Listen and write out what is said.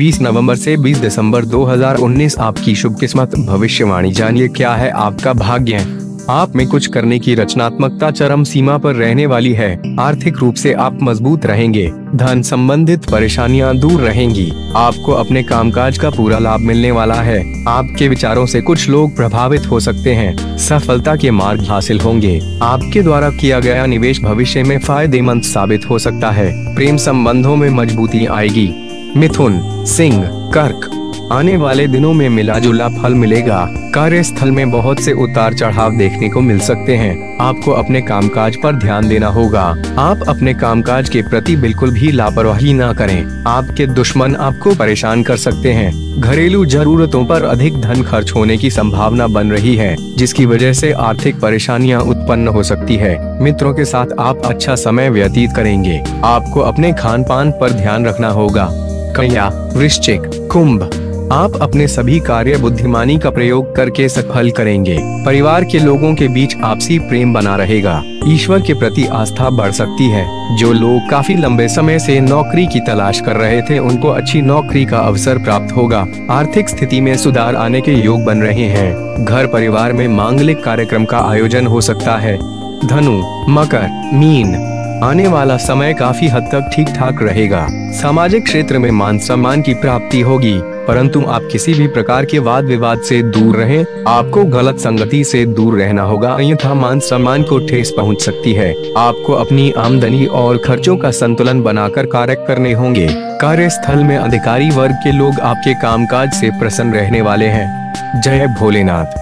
20 नवंबर से 20 दिसंबर 2019 आपकी शुभ किस्मत भविष्यवाणी। जानिए क्या है आपका भाग्य। आप में कुछ करने की रचनात्मकता चरम सीमा पर रहने वाली है। आर्थिक रूप से आप मजबूत रहेंगे। धन संबंधित परेशानियां दूर रहेंगी। आपको अपने कामकाज का पूरा लाभ मिलने वाला है। आपके विचारों से कुछ लोग प्रभावित हो सकते हैं। सफलता के मार्ग हासिल होंगे। आपके द्वारा किया गया निवेश भविष्य में फायदेमंद साबित हो सकता है। प्रेम संबंधों में मजबूती आएगी। मिथुन, सिंह, कर्क, आने वाले दिनों में मिलाजुला फल मिलेगा। कार्यस्थल में बहुत से उतार चढ़ाव देखने को मिल सकते हैं। आपको अपने कामकाज पर ध्यान देना होगा। आप अपने कामकाज के प्रति बिल्कुल भी लापरवाही ना करें। आपके दुश्मन आपको परेशान कर सकते हैं। घरेलू जरूरतों पर अधिक धन खर्च होने की संभावना बन रही है, जिसकी वजह से आर्थिक परेशानियां उत्पन्न हो सकती है। मित्रों के साथ आप अच्छा समय व्यतीत करेंगे। आपको अपने खान पान पर ध्यान रखना होगा। कन्या, वृश्चिक, कुंभ, आप अपने सभी कार्य बुद्धिमानी का प्रयोग करके सफल करेंगे। परिवार के लोगों के बीच आपसी प्रेम बना रहेगा। ईश्वर के प्रति आस्था बढ़ सकती है। जो लोग काफी लंबे समय से नौकरी की तलाश कर रहे थे, उनको अच्छी नौकरी का अवसर प्राप्त होगा। आर्थिक स्थिति में सुधार आने के योग बन रहे हैं। घर परिवार में मांगलिक कार्यक्रम का आयोजन हो सकता है। धनु, मकर, मीन, आने वाला समय काफी हद तक ठीक ठाक रहेगा। सामाजिक क्षेत्र में मान सम्मान की प्राप्ति होगी, परंतु आप किसी भी प्रकार के वाद विवाद से दूर रहें। आपको गलत संगति से दूर रहना होगा, अन्यथा मान सम्मान को ठेस पहुंच सकती है। आपको अपनी आमदनी और खर्चों का संतुलन बनाकर कार्य करने होंगे। कार्यस्थल में अधिकारी वर्ग के लोग आपके कामकाज से प्रसन्न रहने वाले हैं। जय भोलेनाथ।